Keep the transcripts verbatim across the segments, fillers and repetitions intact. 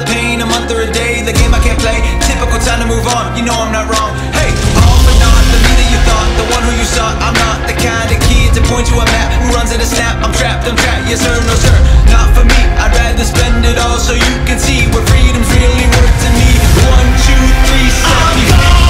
the pain, a month or a day, the game I can't play. Typical time to move on, you know I'm not wrong. Hey, all but not the leader you thought, the one who you sought. I'm not the kind of kid to point to a map, who runs at a snap. I'm trapped, I'm trapped, yes sir, no sir, not for me. I'd rather spend it all so you can see where freedom's really worth to me. One, two, three, seven, I'm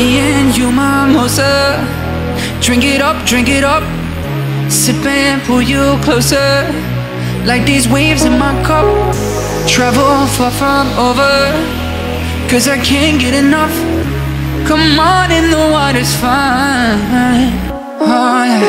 Me and you, mimosa. Drink it up, drink it up. Sip and pull you closer. Like these waves in my cup. Travel far from over, cause I can't get enough. Come on in, the water's fine, oh, yeah.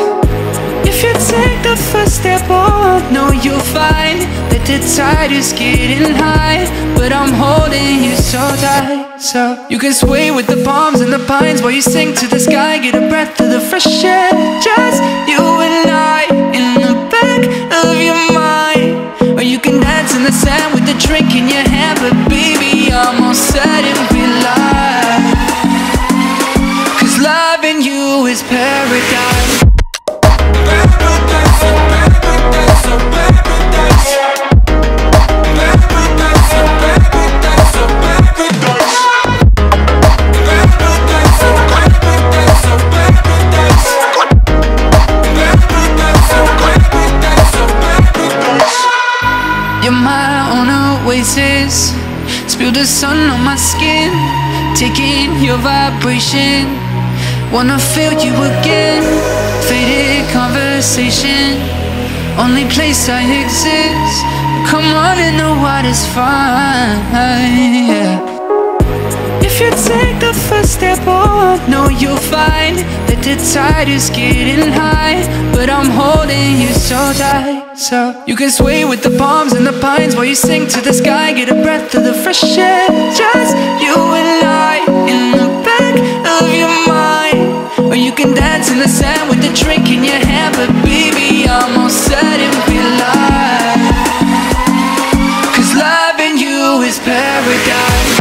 If you take the first step, oh, I know you'll find that the tide is getting high, but I'm holding you so tight. So you can sway with the palms and the pines while you sink to the sky. Get a breath of the fresh air, just you and I in the back of your mind. Or you can dance in the sand with a drink in your hand. But baby, I'm all set and we live, cause loving you is paradise. Oasis, spill the sun on my skin, taking your vibration. Wanna feel you again. Faded conversation, only place I exist. Come on in, the water's fine, yeah. If you take the first step, oh, I know you'll find that the tide is getting high, but I'm holding you so tight. So you can sway with the palms and the pines while you sing to the sky. Get a breath of the fresh air, just you and I in the back of your mind. Or you can dance in the sand with a drink in your hand. But baby, I'm all set and we live, cause loving you is paradise.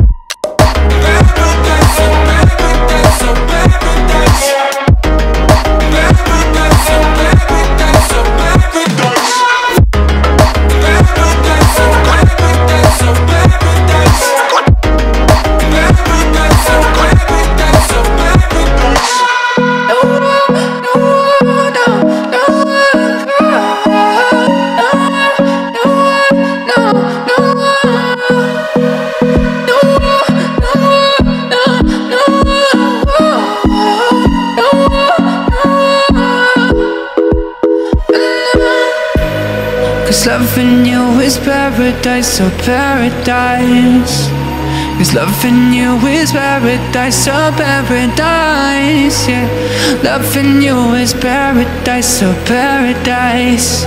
Cause loving you is paradise, so paradise. Cause loving you is paradise, so paradise, yeah. Loving you is paradise, so paradise.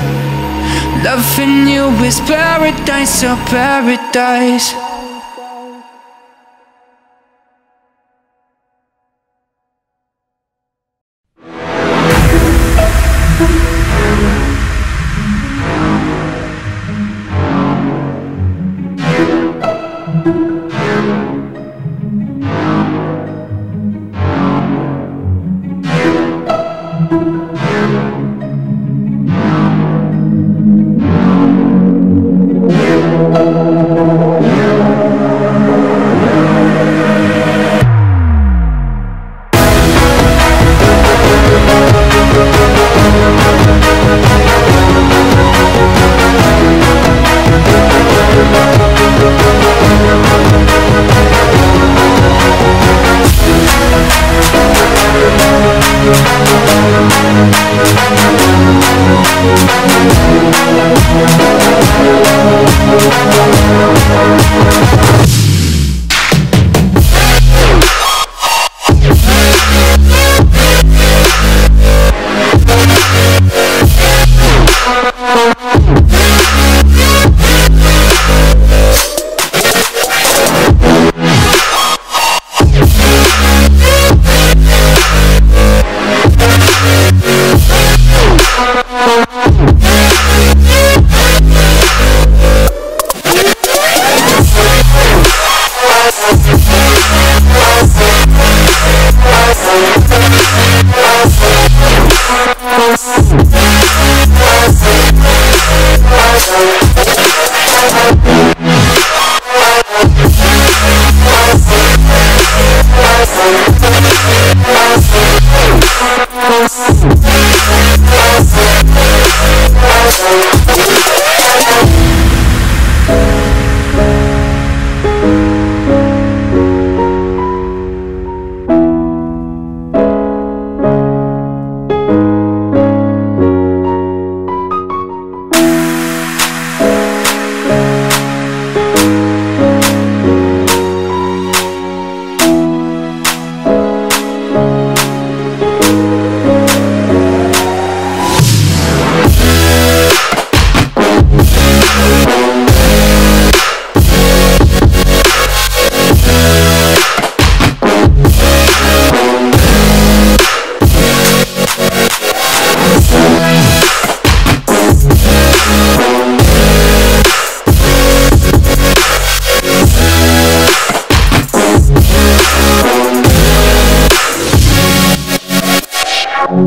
Loving you is paradise, so paradise. We'll be right back. We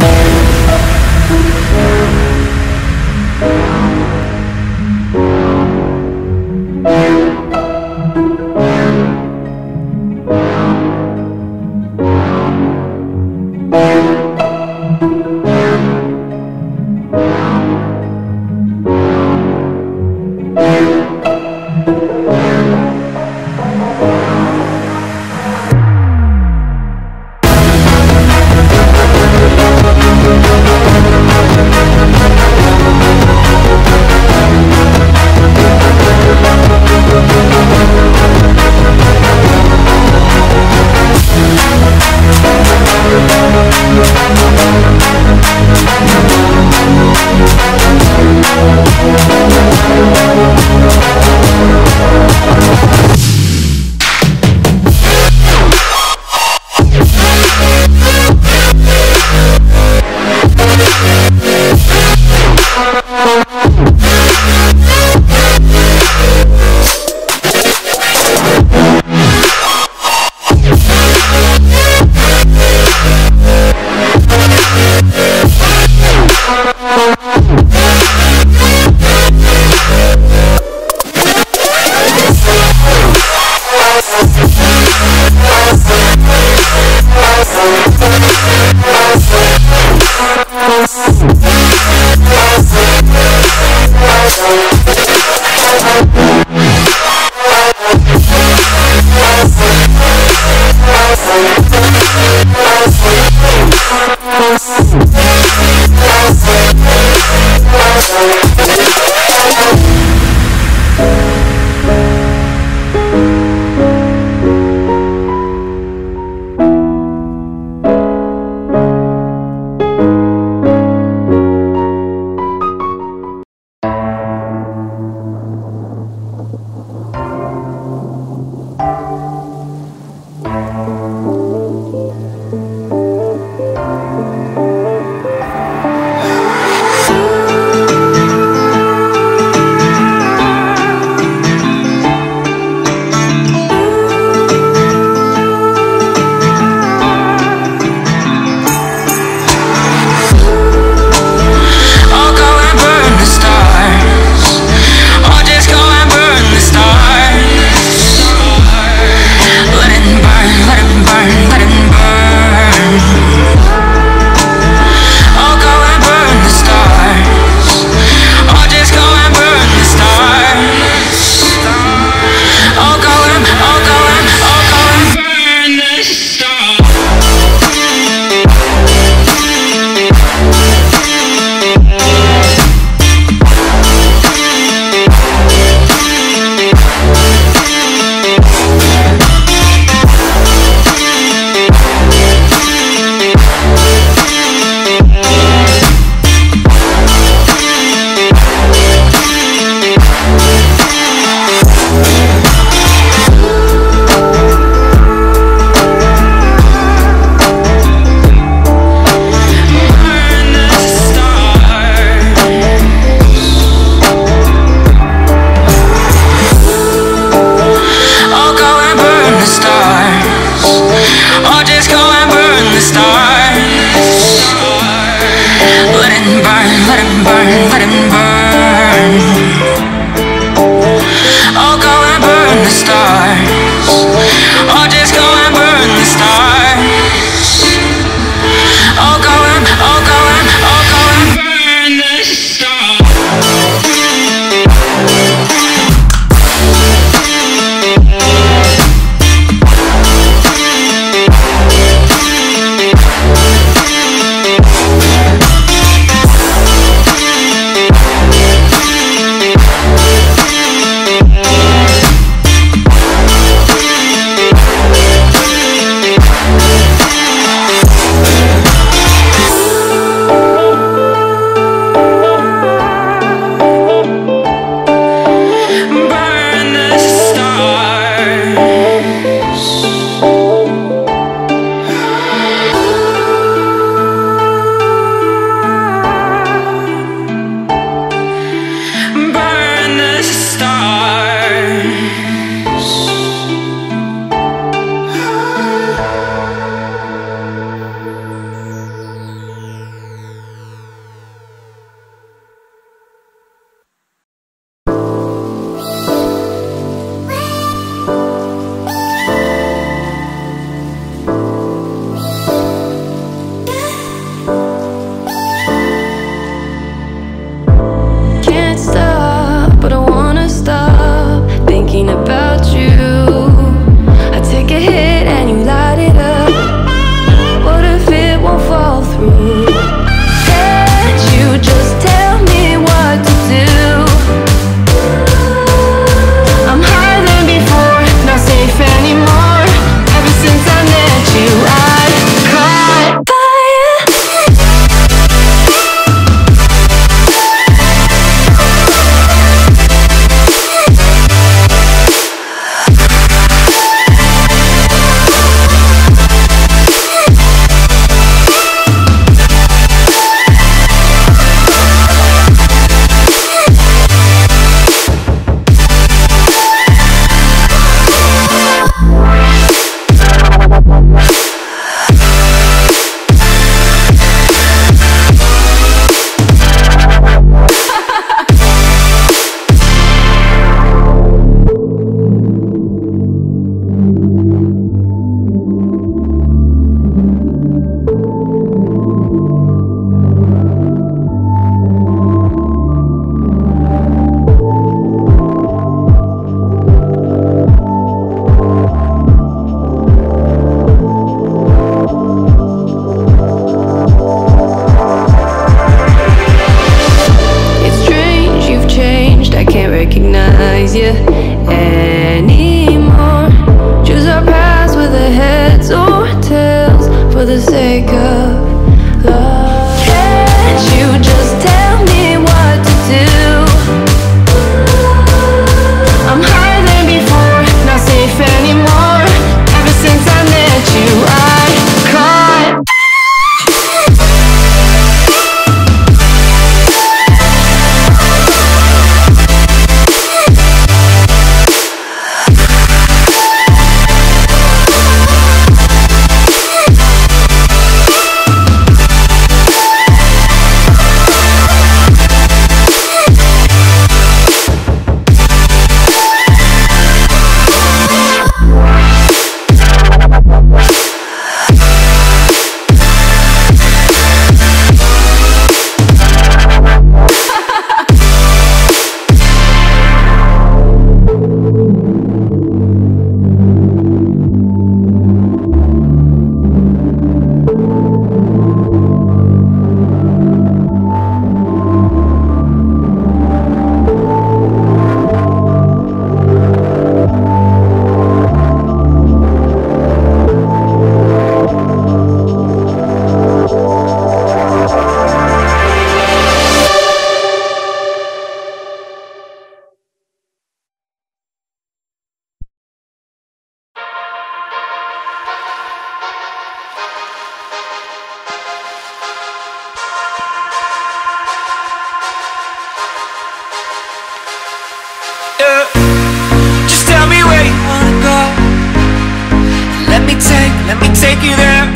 be there.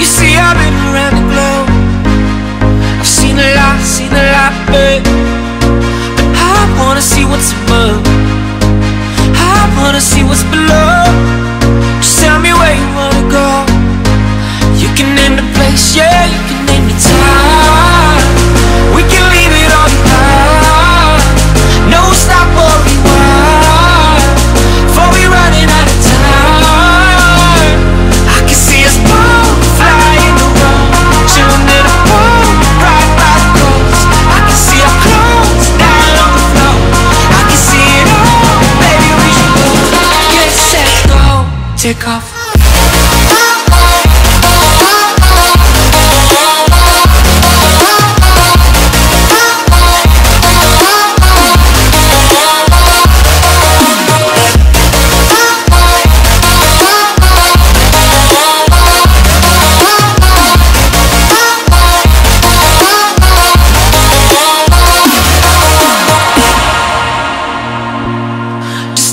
You see, I've been around the globe, I've seen a lot, seen a lot, babe. But I wanna see what's above, I wanna see what's below. Just tell me where you wanna go. You can name the place, yeah, you can name the time. We can leave it all behind. No stop or rewind, before we running out of time. I can see us both flying around, chilling in a pool, right by the coast. I can see our clothes down on the floor. I can see it all, baby, we should go. Get set, go, take off.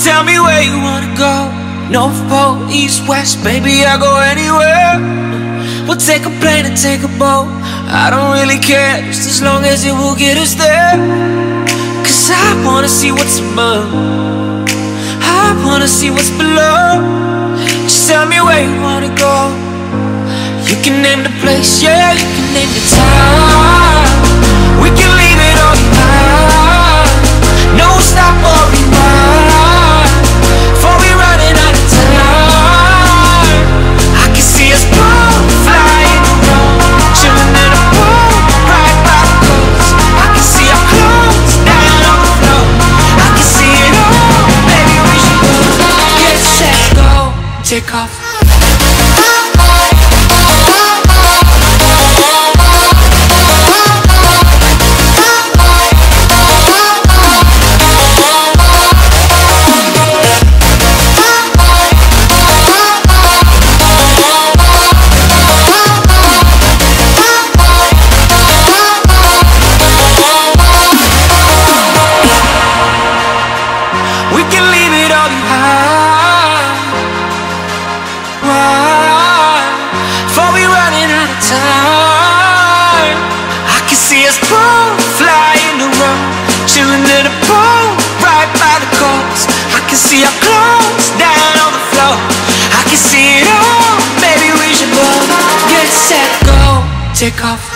Tell me where you wanna go. North Pole, East, West, baby, I'll go anywhere. We'll take a plane and take a boat, I don't really care, just as long as it will get us there. Cause I wanna see what's above, I wanna see what's below. Just tell me where you wanna go. You can name the place, yeah, you can name the time. We can leave it all behind. No stop or rewind. Take off. See our clothes down on the floor. I can see it all, baby, we should go. Get set, go, take off.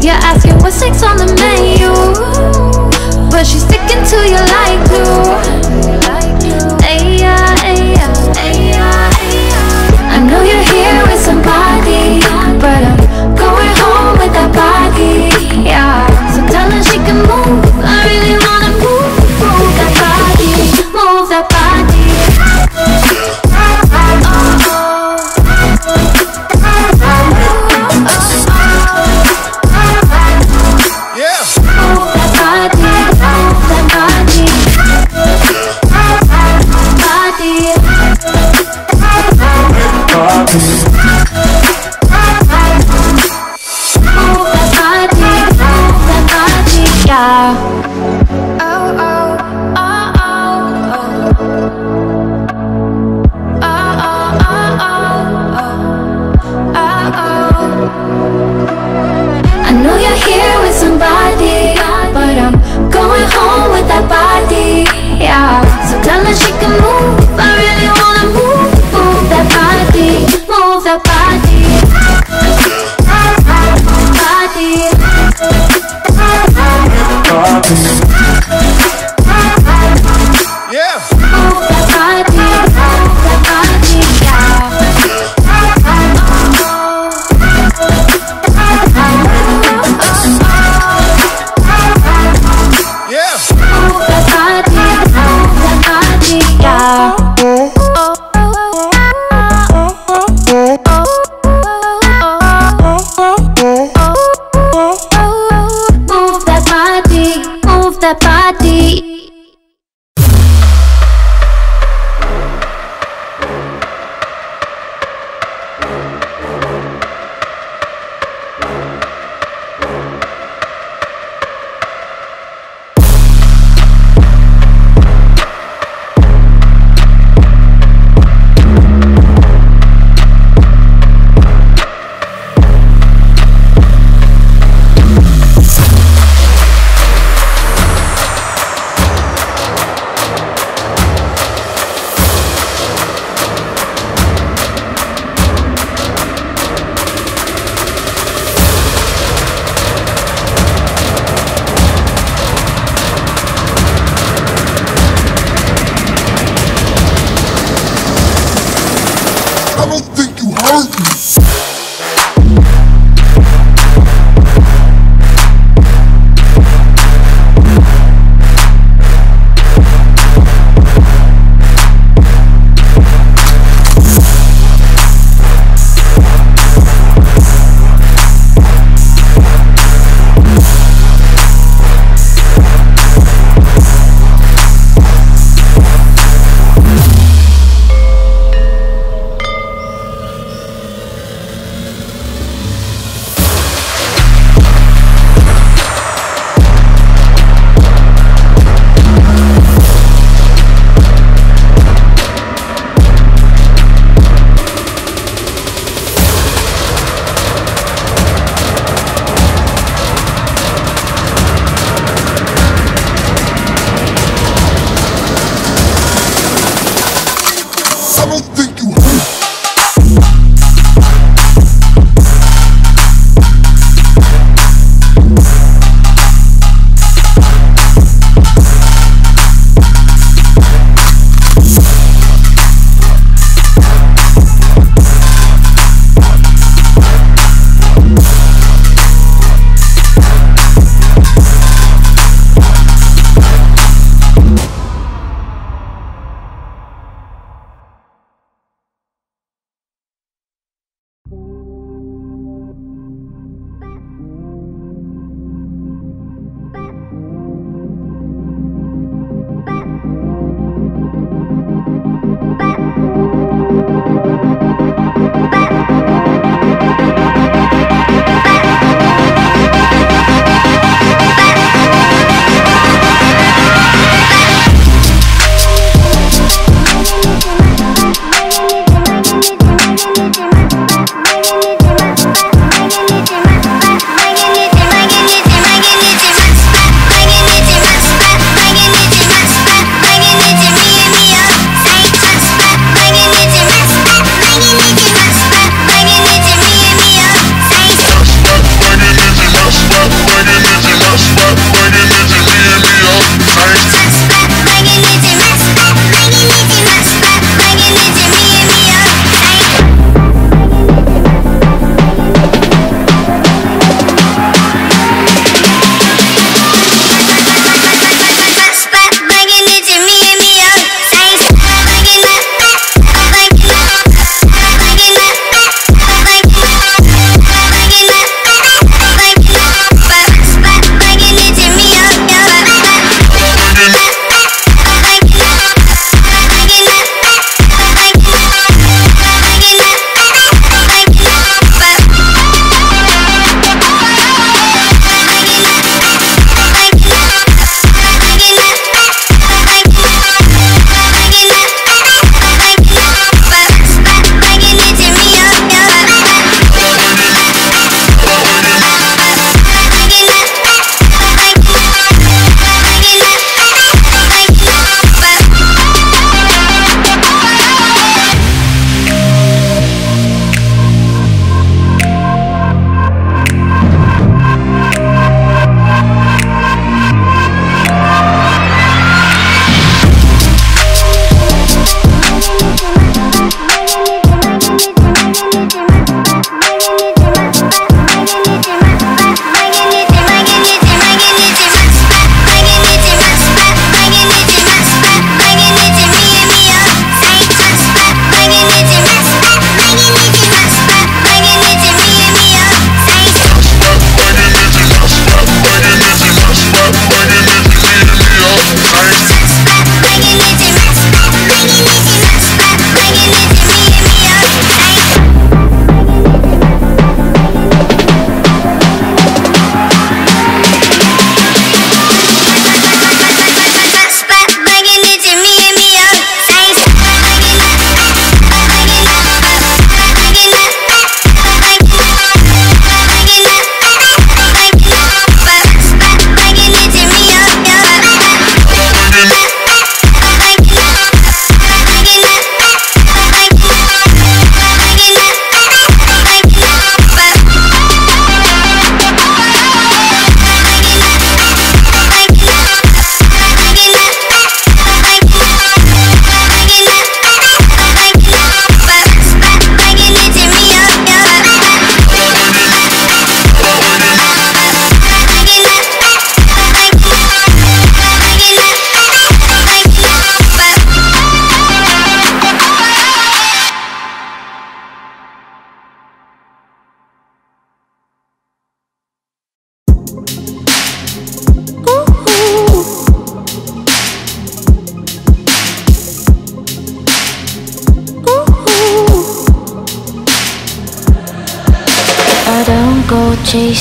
You're asking what's next on the menu.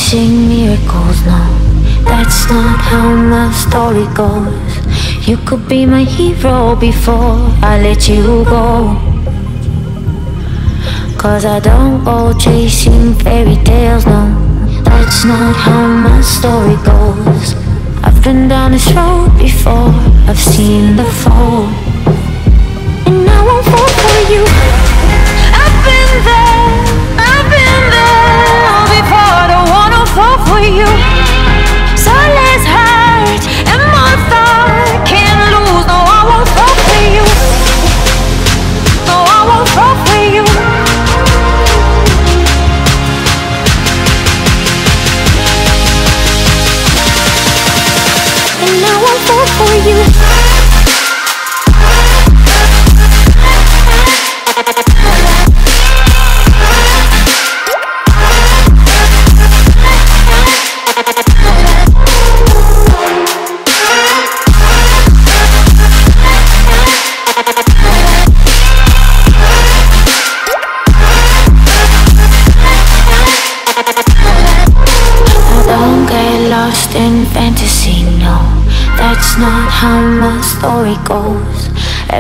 chasing miracles, no, that's not how my story goes. You could be my hero before I let you go, 'cause I don't go chasing fairy tales, no, that's not how my story goes. I've been down this road before, I've seen the fall, and I won't fall for you. I've been there, I've been there before, I don't wanna fall for you. So let's hurt, and my thought can't lose. No, I won't fall for you. No, I won't fall for you. And I won't fall for you. Lost in fantasy, no, that's not how my story goes.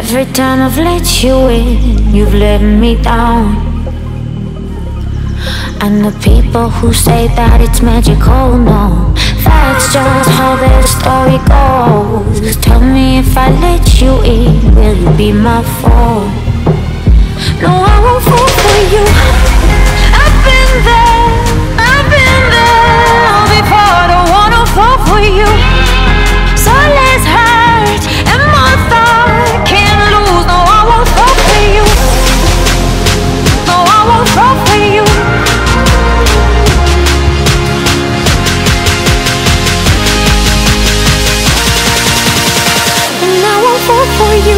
Every time I've let you in, you've let me down. And the people who say that it's magical, no, that's just how their story goes. Tell me if I let you in, will you be my foe? No, I won't fall for you. I've been there, I've been there before, fall for you. So let's hurt, and my thought can't lose. No, I won't fall for you. No, I won't fall for you. And I won't fall for you.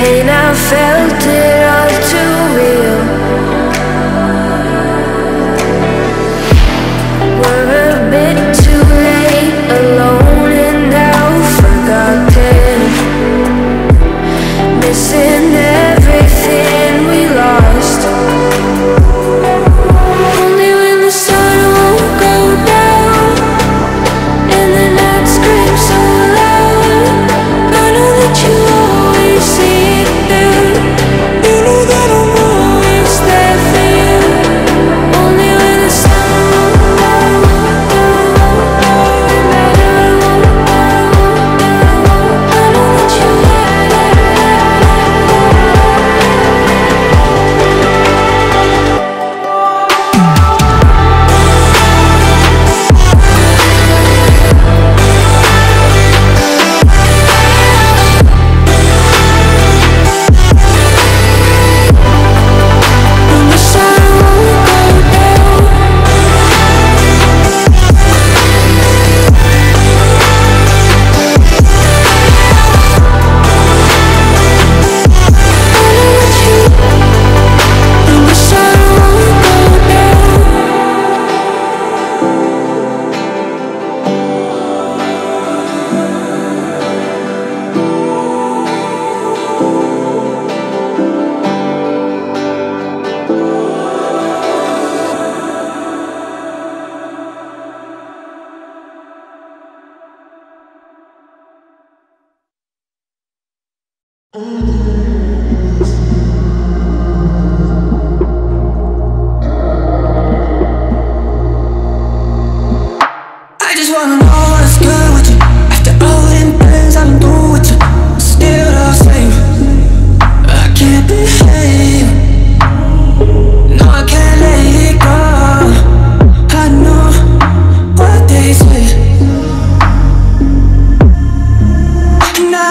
pain I felt, it all too real. We're a bit too late, alone and now forgotten, missing everything we lost. Only when the sun won't go down and the night screams so loud, I know that you always see it through. You know that I'm always there for you. Only when the sun won't go down, I know that you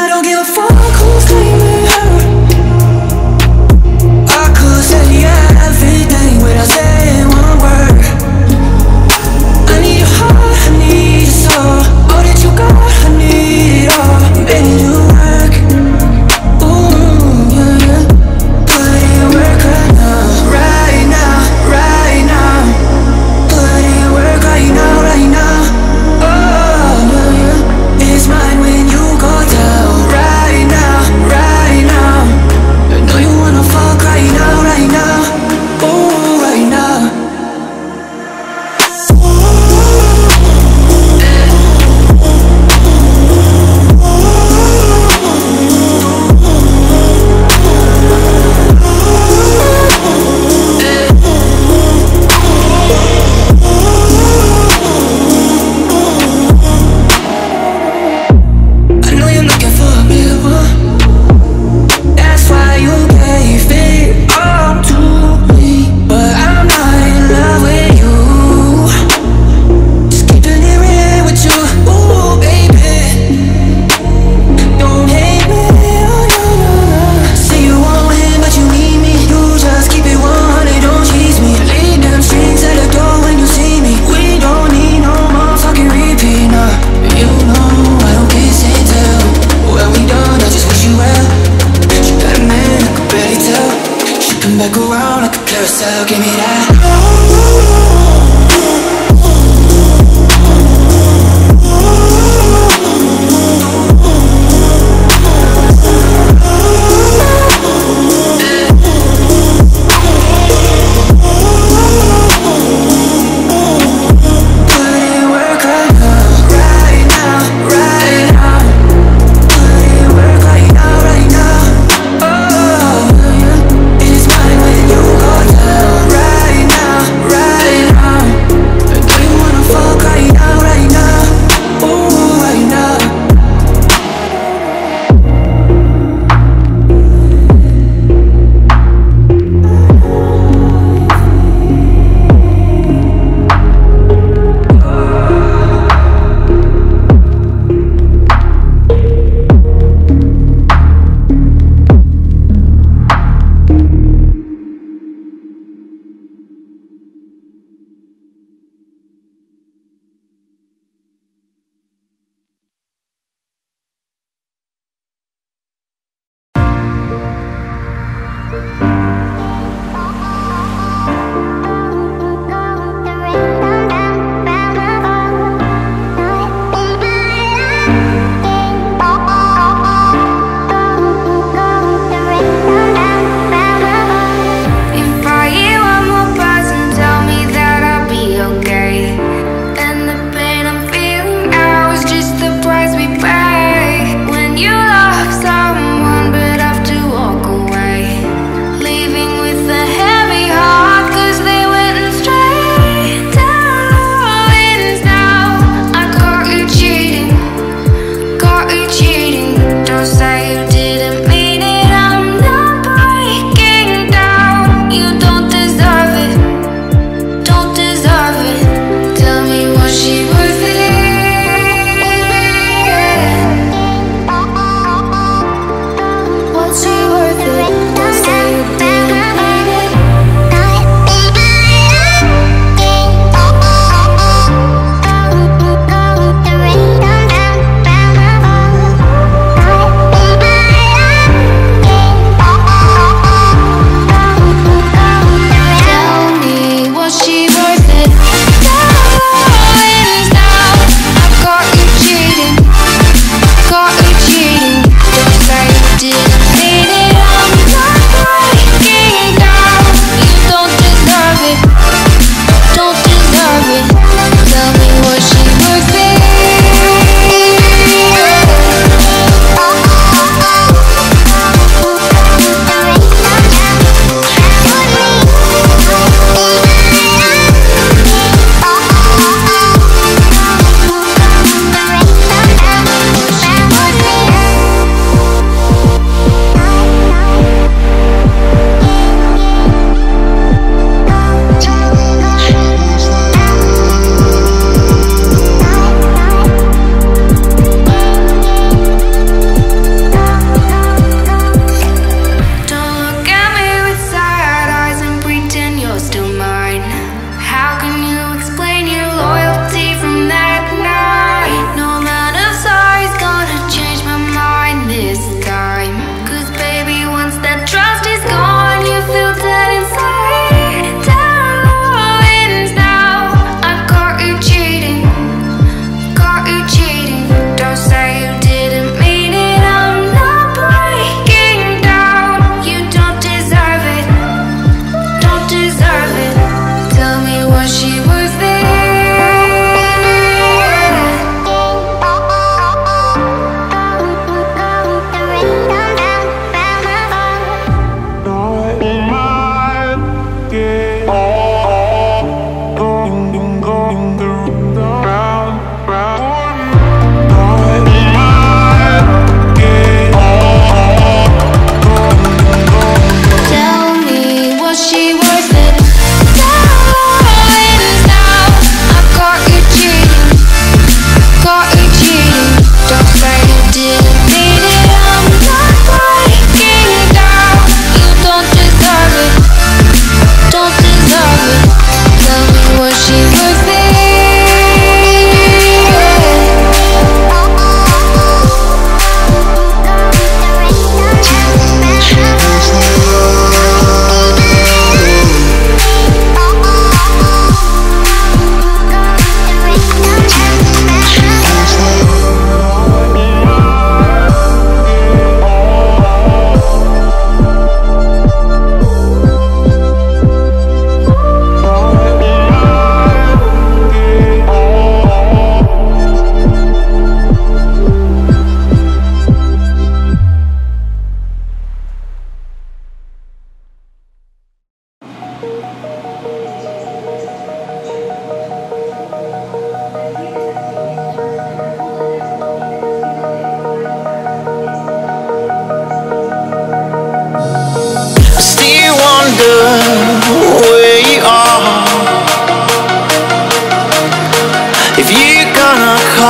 I don't give a fuck who's claiming her.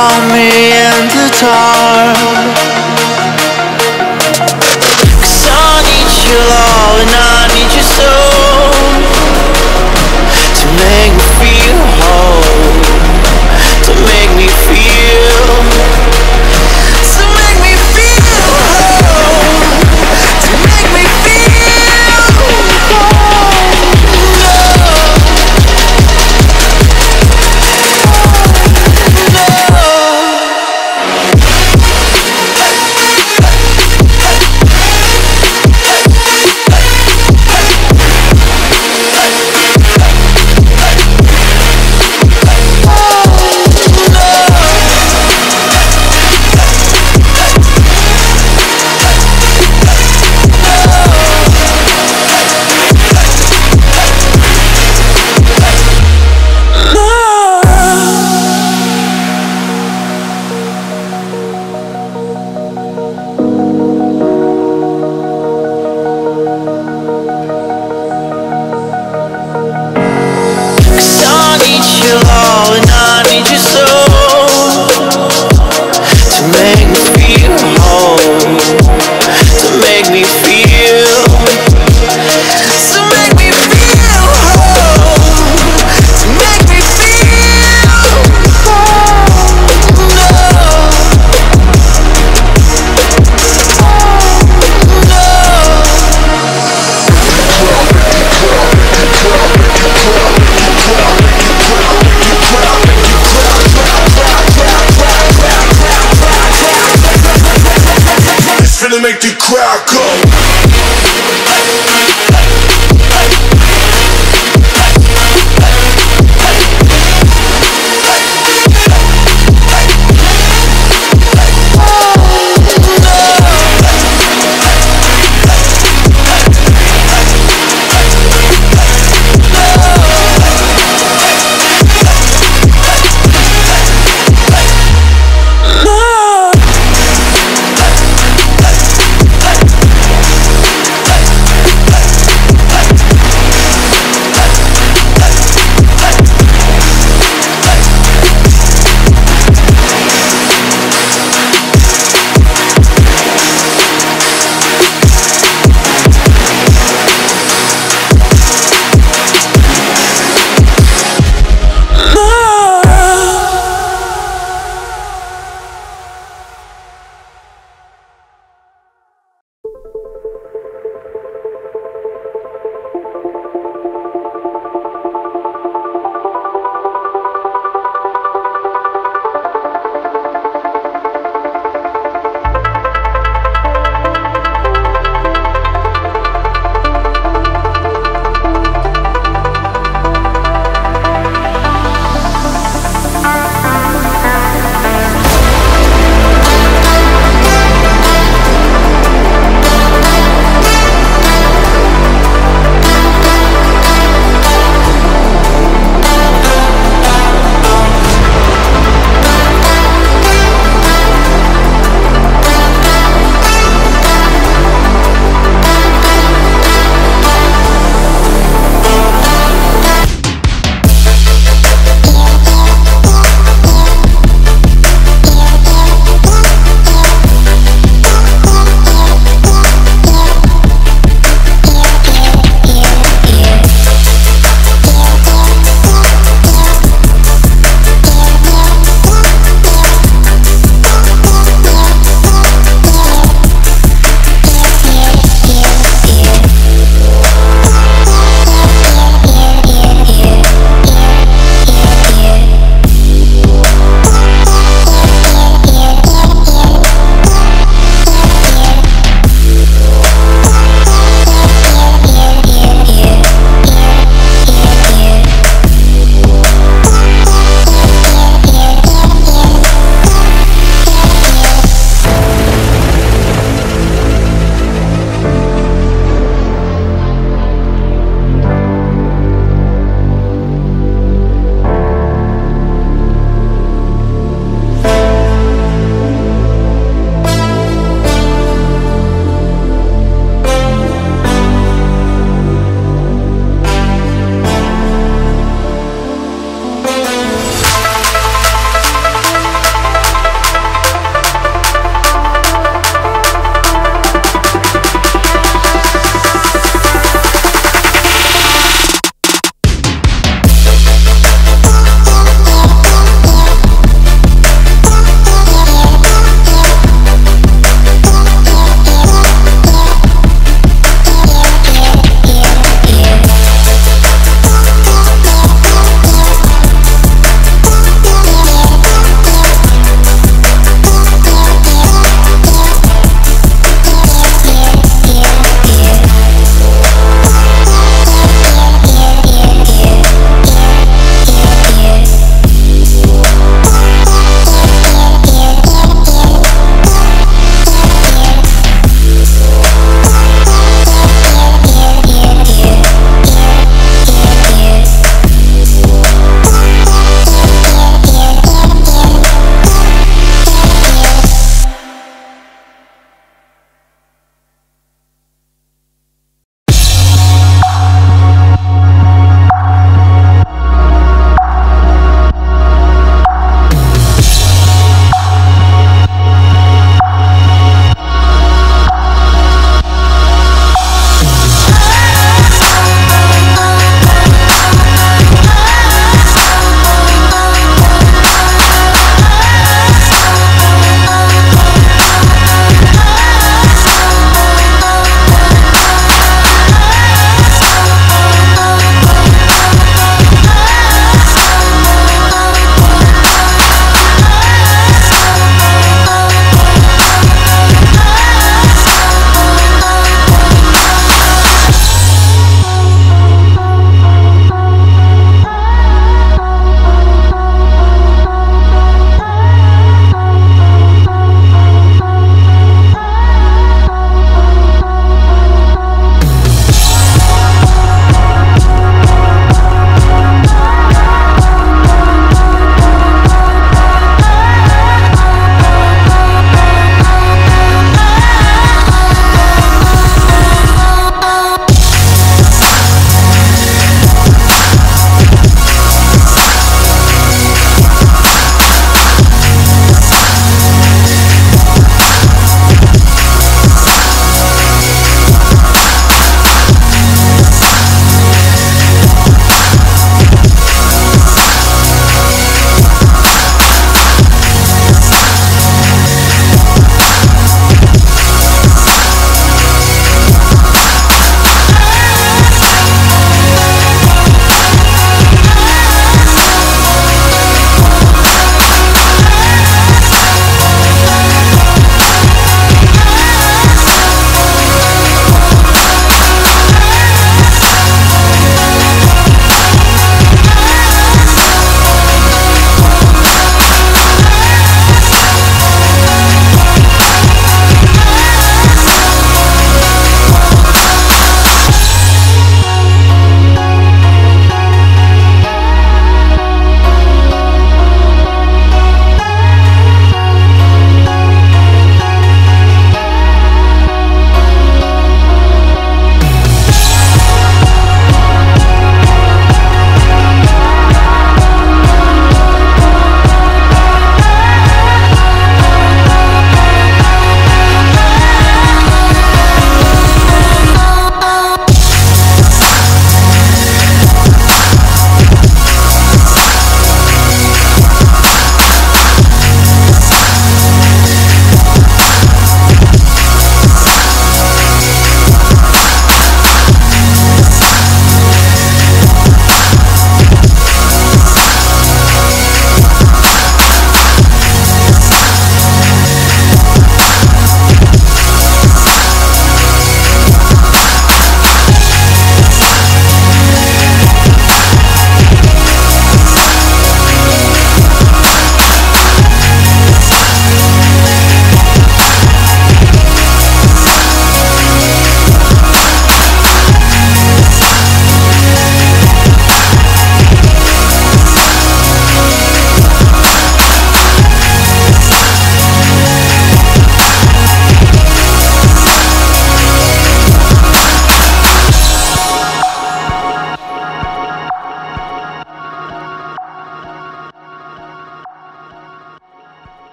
caught me in the dark. 'Cause I need your love and I need your soul to make me feel whole, to make me feel, to make me feel whole, to make me feel make the crowd go.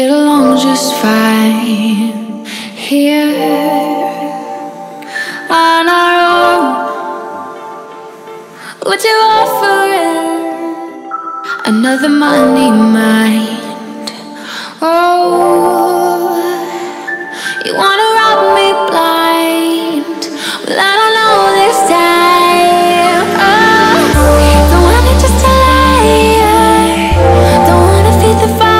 get along just fine here on our own. Would you offer it? Another money mind? Oh, you wanna rob me blind? Well, I don't know this time. Oh, the one who just a liar, the one who feed the fire.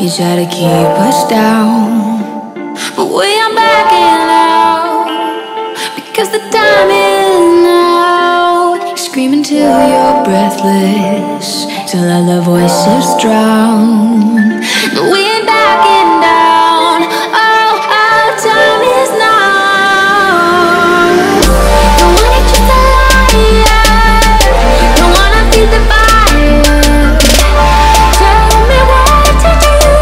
You try to keep us down, but we are backing out because the time is now. You're screaming till you're breathless, till our love voices drown. But we ain't backing down. Oh, our time is now. The one who just a liar, the one who feed the fire. Tell me what's the truth.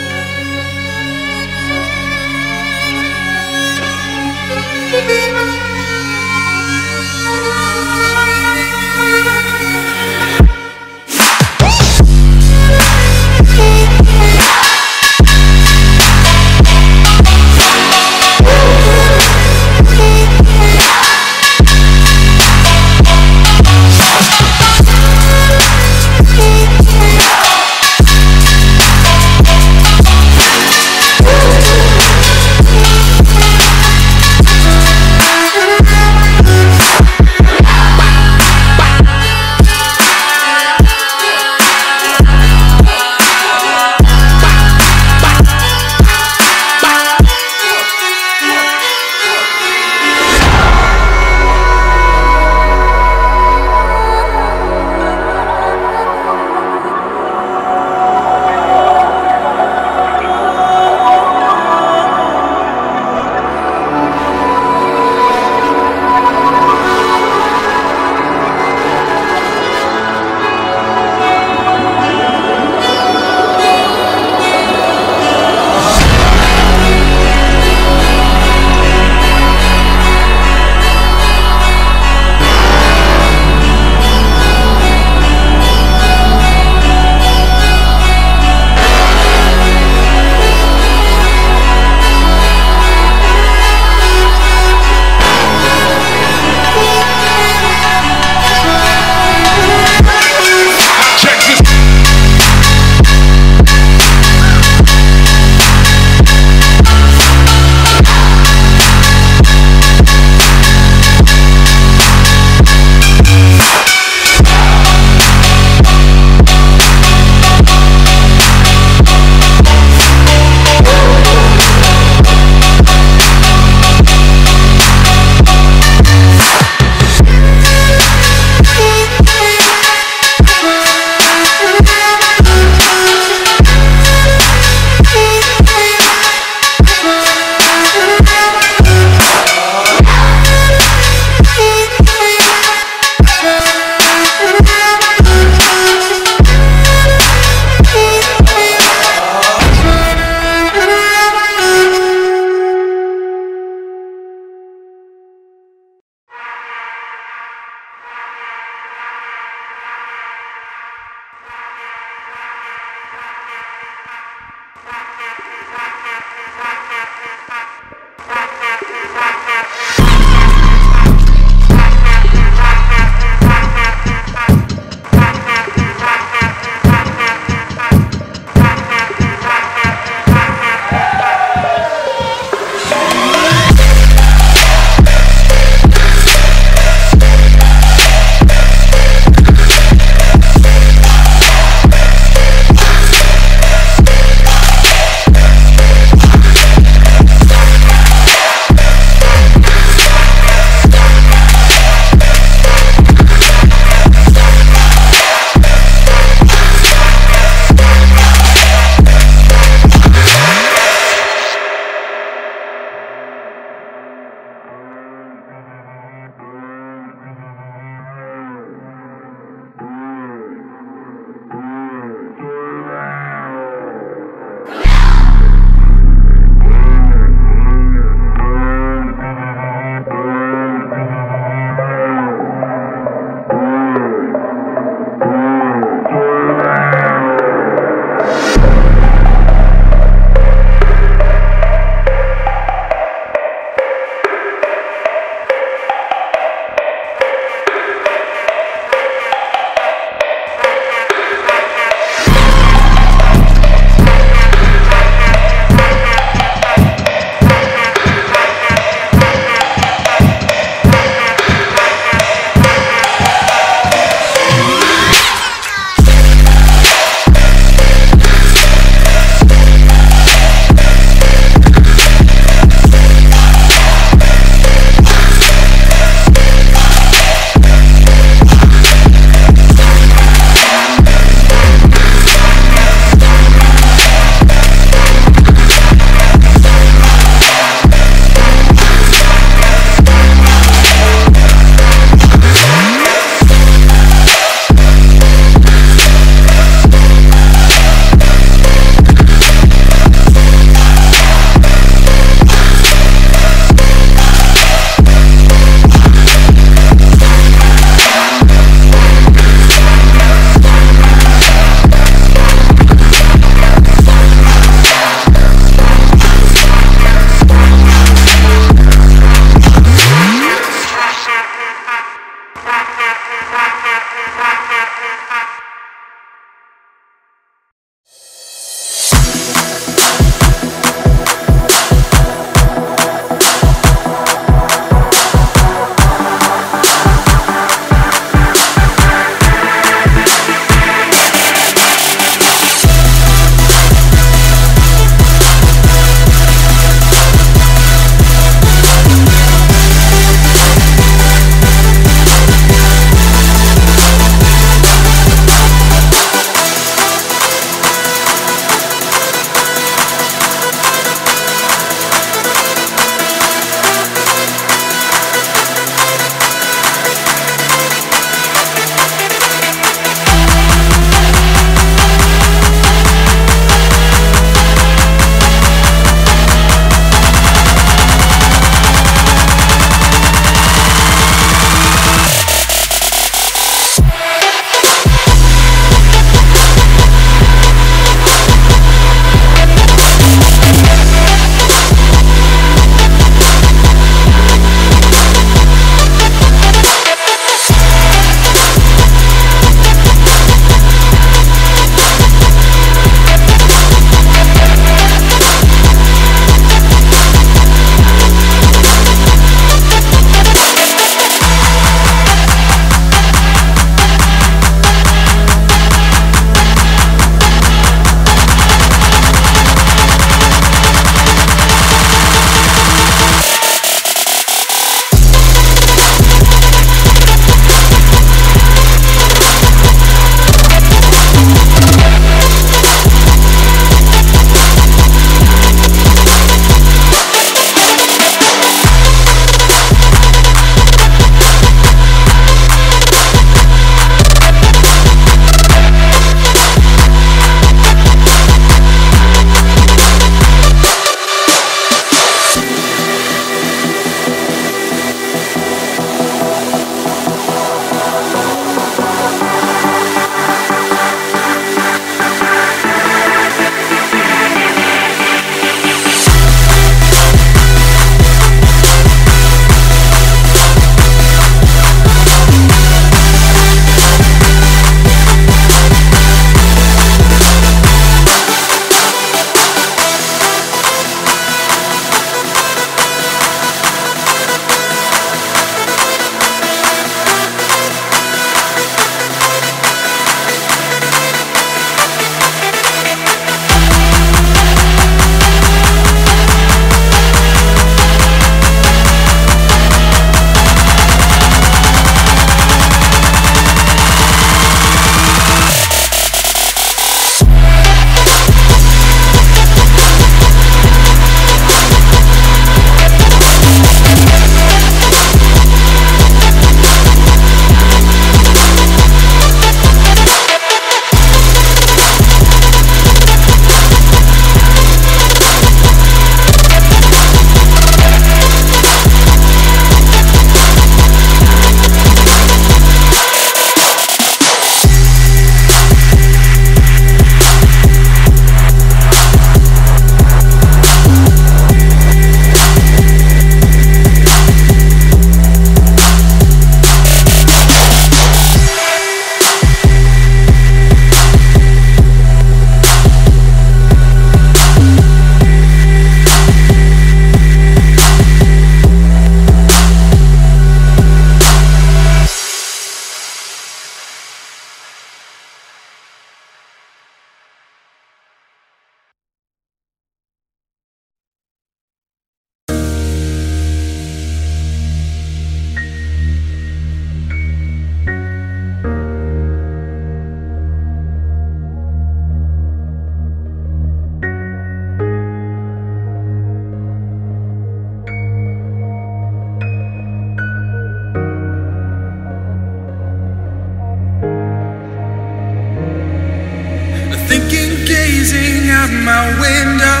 gazing out my window.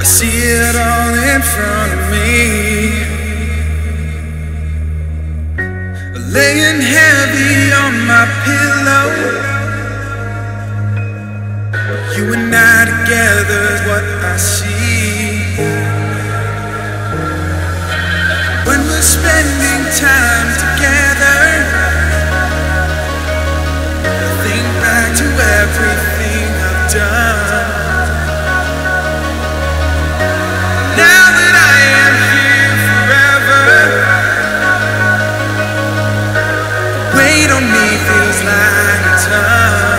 I see it all in front of me, laying heavy on my pillow. You and I together is what I see. When we're spending time together, I think back to everything I've done. Now that I am here forever, the weight on me feels like a ton.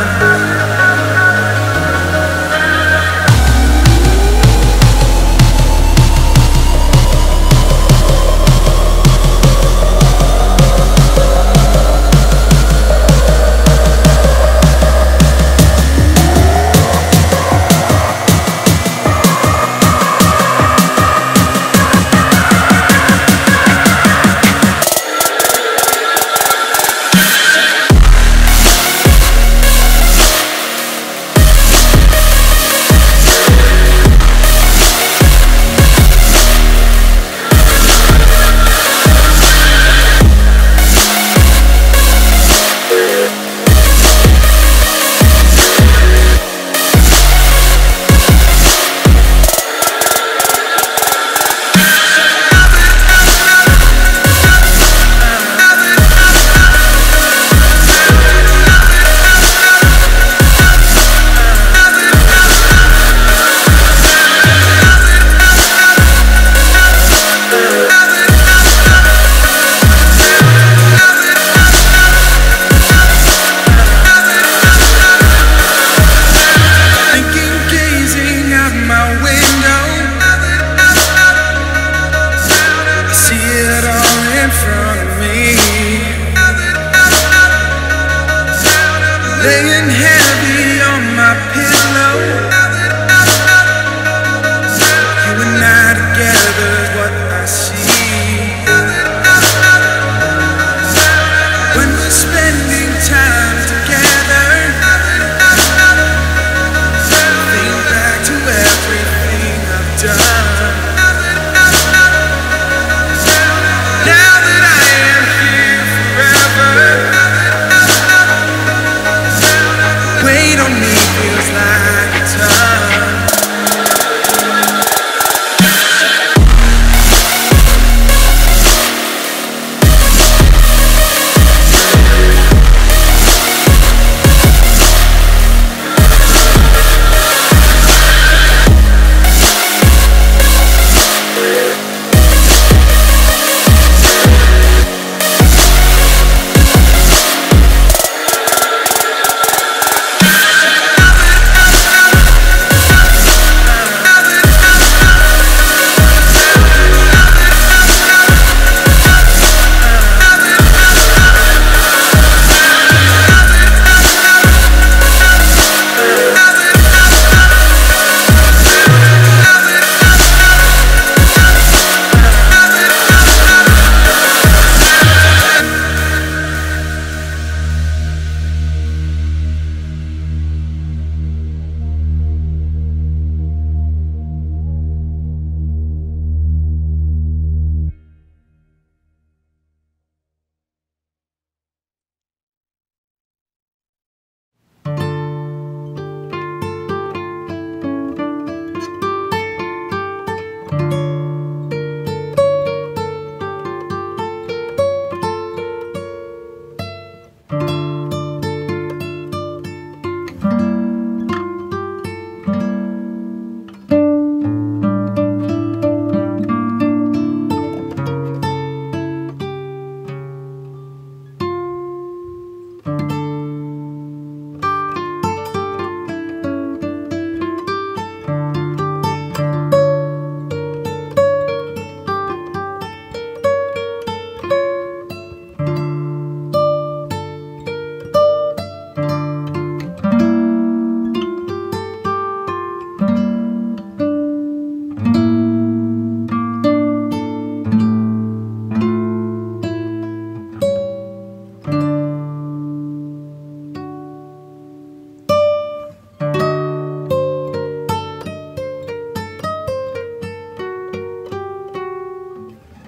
Laying heavy on my pillow, you and I together is what I see. When we're spending time together, think back to everything I've done. Now that I am here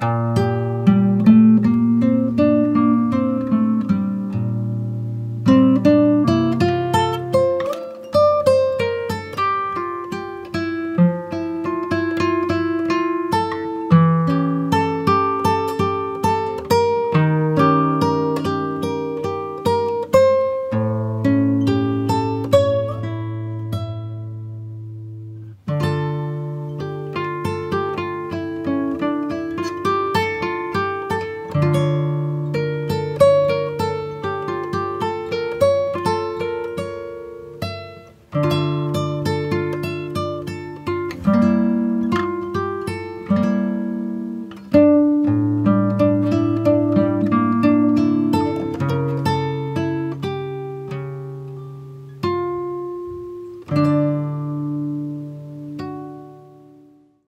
Music.